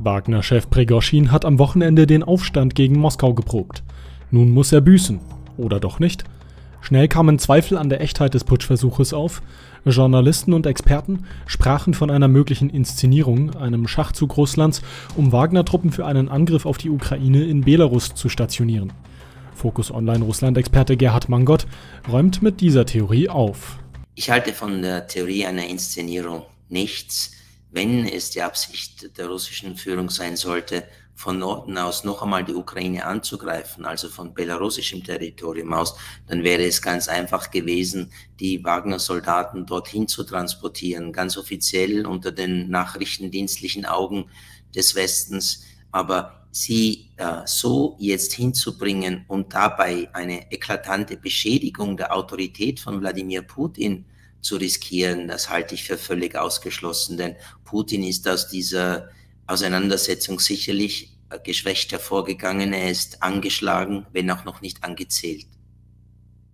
Wagner-Chef Prigozhin hat am Wochenende den Aufstand gegen Moskau geprobt. Nun muss er büßen. Oder doch nicht? Schnell kamen Zweifel an der Echtheit des Putschversuches auf. Journalisten und Experten sprachen von einer möglichen Inszenierung, einem Schachzug Russlands, um Wagner-Truppen für einen Angriff auf die Ukraine in Belarus zu stationieren. Focus Online-Russland-Experte Gerhard Mangott räumt mit dieser Theorie auf. Ich halte von der Theorie einer Inszenierung nichts. Wenn es die Absicht der russischen Führung sein sollte, von Norden aus noch einmal die Ukraine anzugreifen, also von belarussischem Territorium aus, dann wäre es ganz einfach gewesen, die Wagner-Soldaten dorthin zu transportieren, ganz offiziell unter den nachrichtendienstlichen Augen des Westens. Aber sie so jetzt hinzubringen und dabei eine eklatante Beschädigung der Autorität von Wladimir Putin zu riskieren, das halte ich für völlig ausgeschlossen, denn Putin ist aus dieser Auseinandersetzung sicherlich geschwächt hervorgegangen. Er ist angeschlagen, wenn auch noch nicht angezählt.